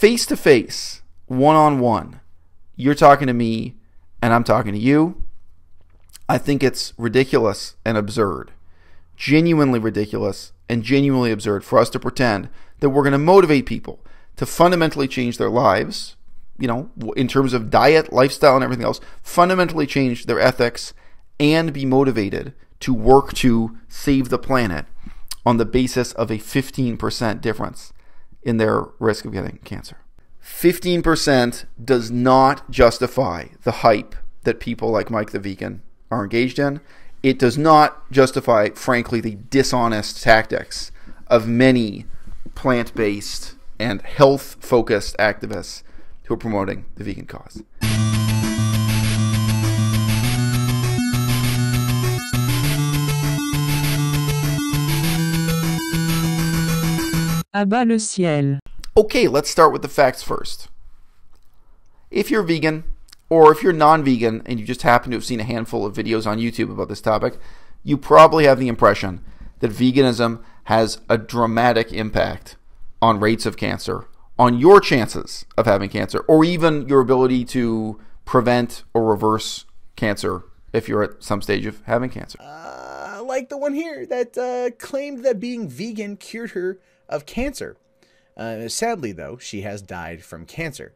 face to face, one-on-one, you're talking to me and I'm talking to you, I think it's ridiculous and absurd, genuinely ridiculous and genuinely absurd for us to pretend that we're going to motivate people to fundamentally change their lives, you know, in terms of diet, lifestyle, and everything else, fundamentally change their ethics and be motivated to work to save the planet on the basis of a 15% difference in their risk of getting cancer. 15% does not justify the hype that people like Mike the Vegan are engaged in. It does not justify, frankly, the dishonest tactics of many plant-based and health-focused activists who are promoting the vegan cause. Abat le ciel. Okay, let's start with the facts first. If you're vegan, or if you're non-vegan and you just happen to have seen a handful of videos on YouTube about this topic, you probably have the impression that veganism has a dramatic impact on rates of cancer, on your chances of having cancer, or even your ability to prevent or reverse cancer if you're at some stage of having cancer. Like the one here that claimed that being vegan cured her of cancer. Sadly, though, she has died from cancer.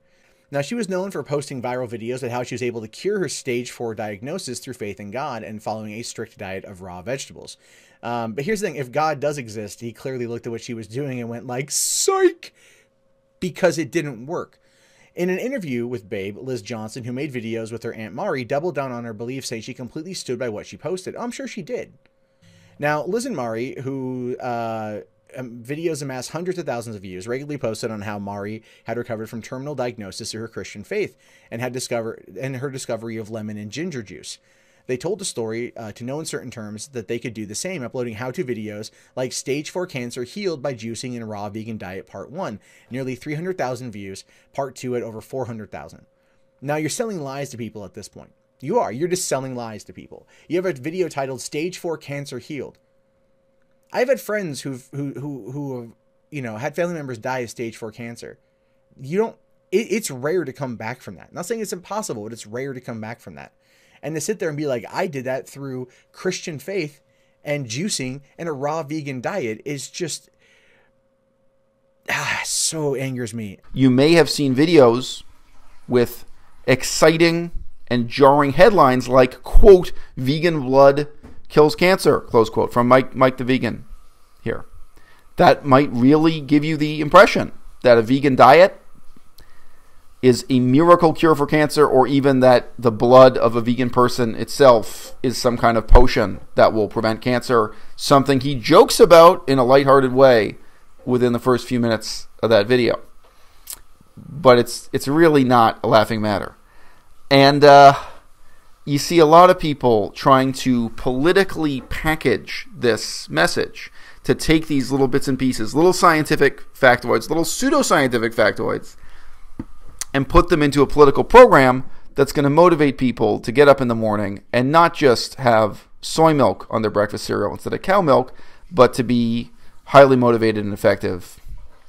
Now, she was known for posting viral videos about how she was able to cure her stage 4 diagnosis through faith in God and following a strict diet of raw vegetables. But here's the thing. If God does exist, he clearly looked at what she was doing and went like, psych! Because it didn't work. In an interview with Babe, Liz Johnson, who made videos with her Aunt Mari, doubled down on her belief, saying she completely stood by what she posted. I'm sure she did. Now, Liz and Mari, who videos amassed hundreds of thousands of views, regularly posted on how Mari had recovered from terminal diagnosis through her Christian faith and her discovery of lemon and ginger juice. They told the story to know in certain terms that they could do the same, uploading how-to videos like Stage 4 Cancer Healed by Juicing in a Raw Vegan Diet Part 1, nearly 300,000 views, Part 2 at over 400,000. Now, you're selling lies to people at this point. You are. You're just selling lies to people. You have a video titled Stage 4 Cancer Healed. I've had friends who have, you know, had family members die of Stage 4 cancer. You don't, it's rare to come back from that. I'm not saying it's impossible, but it's rare to come back from that. And to sit there and be like, I did that through Christian faith and juicing and a raw vegan diet is just, so angers me. You may have seen videos with exciting and jarring headlines like, quote, vegan blood kills cancer, close quote, from Mike the Vegan here. That might really give you the impression that a vegan diet is a miracle cure for cancer, or even that the blood of a vegan person itself is some kind of potion that will prevent cancer, something he jokes about in a lighthearted way within the first few minutes of that video. But it's really not a laughing matter. And you see a lot of people trying to politically package this message, to take these little bits and pieces, little scientific factoids, little pseudoscientific factoids, and put them into a political program that's going to motivate people to get up in the morning and not just have soy milk on their breakfast cereal instead of cow milk, but to be highly motivated and effective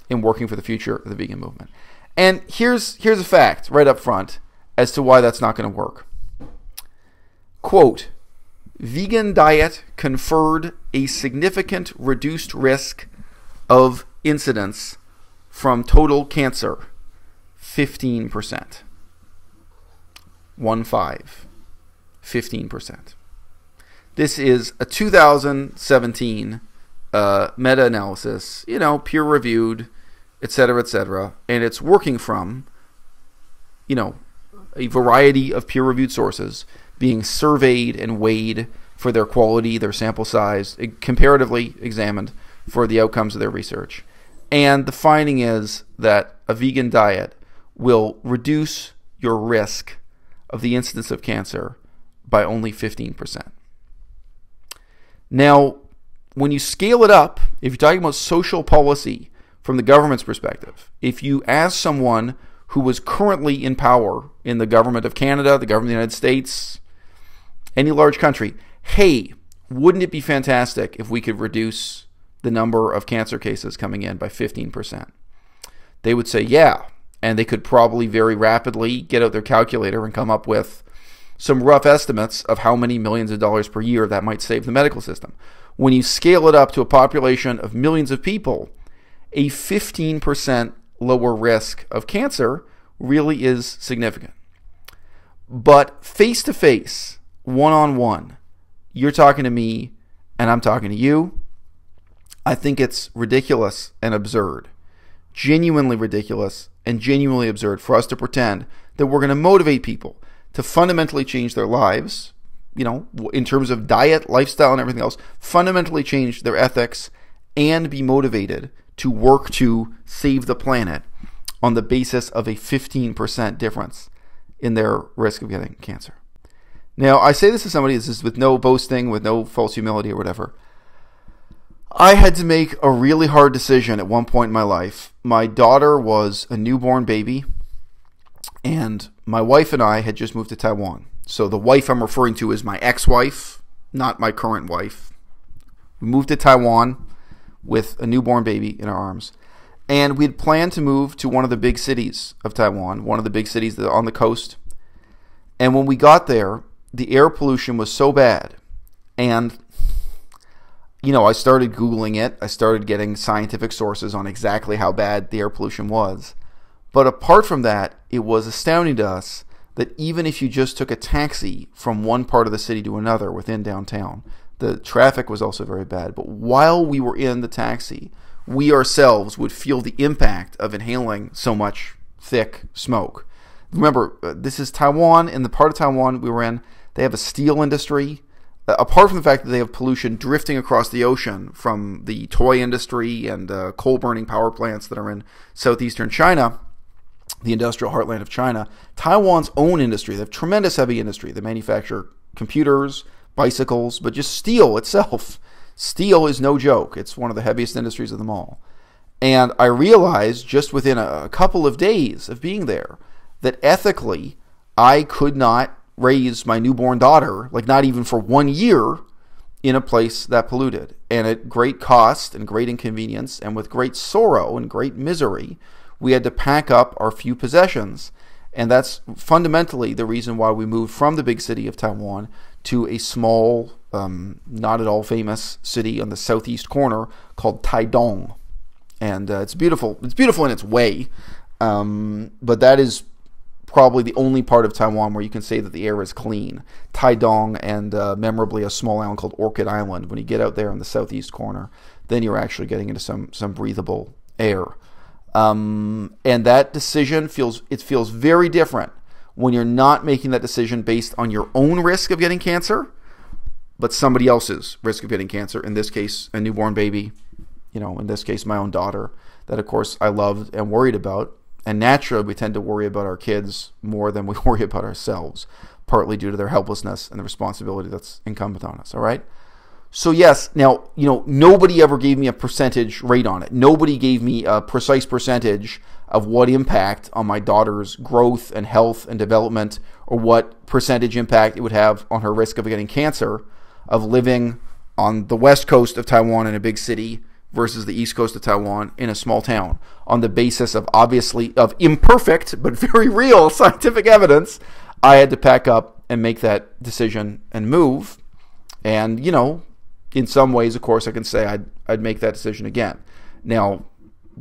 in working for the future of the vegan movement. And here's a fact right up front as to why that's not going to work. Quote, vegan diet conferred a significant reduced risk of incidence from total cancer, 15%. 1-5. 15%. This is a 2017 meta-analysis, you know, peer-reviewed, etc., and it's working from, you know, a variety of peer-reviewed sources being surveyed and weighed for their quality, their sample size, comparatively examined for the outcomes of their research. And the finding is that a vegan diet will reduce your risk of the incidence of cancer by only 15%. Now, when you scale it up, if you're talking about social policy from the government's perspective, if you ask someone who was currently in power in the government of Canada, the government of the United States, any large country, hey, wouldn't it be fantastic if we could reduce the number of cancer cases coming in by 15%? They would say, yeah, and they could probably very rapidly get out their calculator and come up with some rough estimates of how many millions of dollars per year that might save the medical system. When you scale it up to a population of millions of people, a 15% lower risk of cancer really is significant. But face-to-face, one-on-one, you're talking to me and I'm talking to you, I think it's ridiculous and absurd, genuinely ridiculous and genuinely absurd for us to pretend that we're going to motivate people to fundamentally change their lives, you know, in terms of diet, lifestyle, and everything else, fundamentally change their ethics and be motivated to work to save the planet on the basis of a 15% difference in their risk of getting cancer. Now, I say this as somebody, this is with no boasting, with no false humility or whatever. I had to make a really hard decision at one point in my life. My daughter was a newborn baby, and my wife and I had just moved to Taiwan. So the wife I'm referring to is my ex-wife, not my current wife. We moved to Taiwan with a newborn baby in our arms. And we had planned to move to one of the big cities of Taiwan, one of the big cities that are on the coast. And when we got there, the air pollution was so bad. And, you know, I started Googling it. I started getting scientific sources on exactly how bad the air pollution was. But apart from that, it was astounding to us that even if you just took a taxi from one part of the city to another within downtown, the traffic was also very bad. But while we were in the taxi, we ourselves would feel the impact of inhaling so much thick smoke. Remember, this is Taiwan, and the part of Taiwan we were in, they have a steel industry. Apart from the fact that they have pollution drifting across the ocean from the toy industry and coal-burning power plants that are in southeastern China, the industrial heartland of China, Taiwan's own industry, they have tremendous heavy industry. They manufacture computers, bicycles, but just steel itself. Steel is no joke. It's one of the heaviest industries of them all. And I realized just within a couple of days of being there that ethically I could not raise my newborn daughter, like not even for 1 year, in a place that polluted. And at great cost and great inconvenience and with great sorrow and great misery, we had to pack up our few possessions, and that's fundamentally the reason why we moved from the big city of Taiwan to a small, not at all famous city on the southeast corner called Taidong. And it's beautiful in its way, but that is probably the only part of Taiwan where you can say that the air is clean. Taidong and memorably a small island called Orchid Island. When you get out there in the southeast corner, then you're actually getting into some breathable air. And that decision feels very different when you're not making that decision based on your own risk of getting cancer, but somebody else's risk of getting cancer. In this case, a newborn baby, you know, in this case, my own daughter that, of course, I loved and worried about. And naturally, we tend to worry about our kids more than we worry about ourselves, partly due to their helplessness and the responsibility that's incumbent on us. All right. So yes, now, you know, nobody ever gave me a percentage rate on it. Nobody gave me a precise percentage of what impact on my daughter's growth and health and development, or what percentage impact it would have on her risk of getting cancer, of living on the west coast of Taiwan in a big city versus the east coast of Taiwan in a small town, on the basis of obviously of imperfect but very real scientific evidence. I had to pack up and make that decision and move. And, you know, in some ways, of course, I can say I'd make that decision again. Now,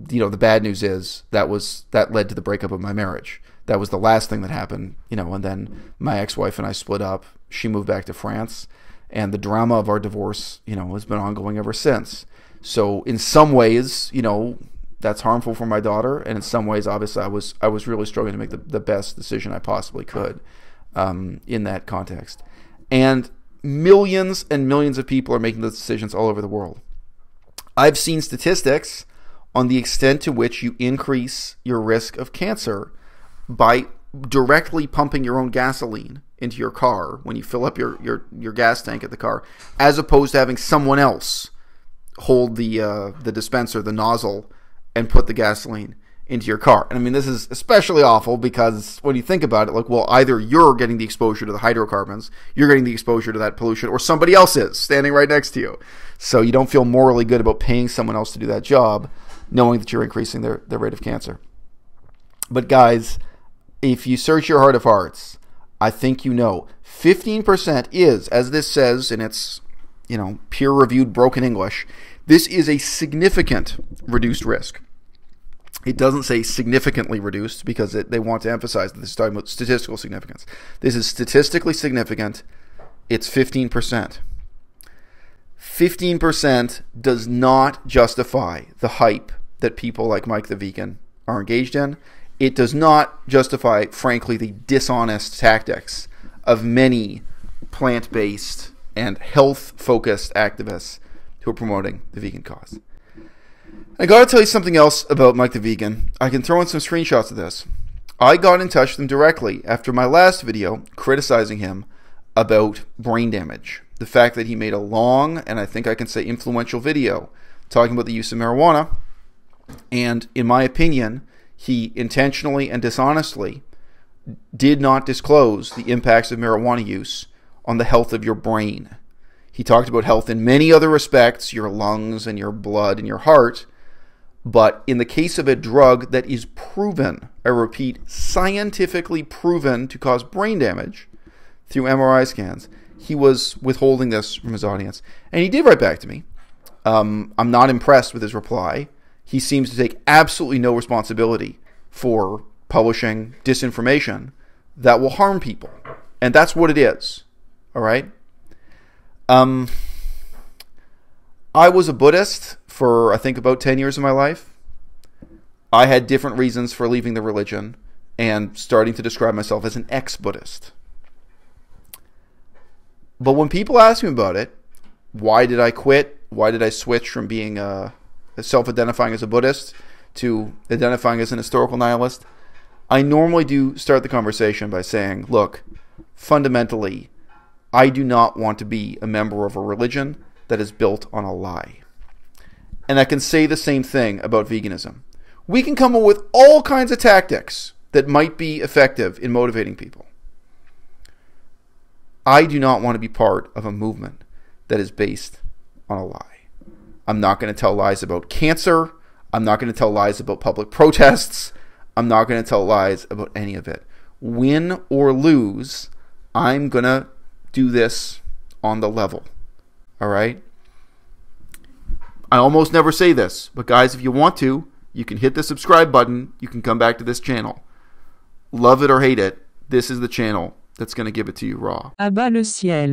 you know, the bad news is that led to the breakup of my marriage. That was the last thing that happened, you know, and then my ex-wife and I split up. She moved back to France, and the drama of our divorce, you know, has been ongoing ever since. So in some ways, you know, that's harmful for my daughter, and in some ways, obviously, I was really struggling to make the best decision I possibly could in that context. And millions and millions of people are making those decisions all over the world. I've seen statistics on the extent to which you increase your risk of cancer by directly pumping your own gasoline into your car when you fill up your gas tank at the car, as opposed to having someone else hold the dispenser, the nozzle, and put the gasoline into your car. And I mean, this is especially awful because when you think about it, like, well, either you're getting the exposure to the hydrocarbons, you're getting the exposure to that pollution, or somebody else is standing right next to you. So you don't feel morally good about paying someone else to do that job, knowing that you're increasing their rate of cancer. But guys, if you search your heart of hearts, I think you know 15% is, as this says in its, you know, peer-reviewed broken English, this is a significant reduced risk. It doesn't say significantly reduced because they want to emphasize that this is talking about statistical significance. This is statistically significant. It's 15%. 15% does not justify the hype that people like Mike the Vegan are engaged in. It does not justify, frankly, the dishonest tactics of many plant-based and health-focused activists who are promoting the vegan cause. I gotta tell you something else about Mike the Vegan. I can throw in some screenshots of this. I got in touch with him directly after my last video criticizing him about brain damage. The fact that he made a long, and I think I can say influential video talking about the use of marijuana, and in my opinion, he intentionally and dishonestly did not disclose the impacts of marijuana use on the health of your brain. He talked about health in many other respects, your lungs and your blood and your heart, but in the case of a drug that is proven, I repeat, scientifically proven to cause brain damage through MRI scans, he was withholding this from his audience. And he did write back to me. I'm not impressed with his reply. He seems to take absolutely no responsibility for publishing disinformation that will harm people. And that's what it is, all right? I was a Buddhist for, I think, about 10 years of my life. I had different reasons for leaving the religion and starting to describe myself as an ex-Buddhist. But when people ask me about it, why did I quit? Why did I switch from being self-identifying as a Buddhist to identifying as an historical nihilist? I normally do start the conversation by saying, look, fundamentally, I do not want to be a member of a religion that is built on a lie. And I can say the same thing about veganism. We can come up with all kinds of tactics that might be effective in motivating people. I do not want to be part of a movement that is based on a lie. I'm not going to tell lies about cancer. I'm not going to tell lies about public protests. I'm not going to tell lies about any of it. Win or lose, I'm going to do this on the level, all right? I almost never say this, but guys, if you want to, you can hit the subscribe button. You can come back to this channel. Love it or hate it, this is the channel that's going to give it to you raw. À bas le ciel.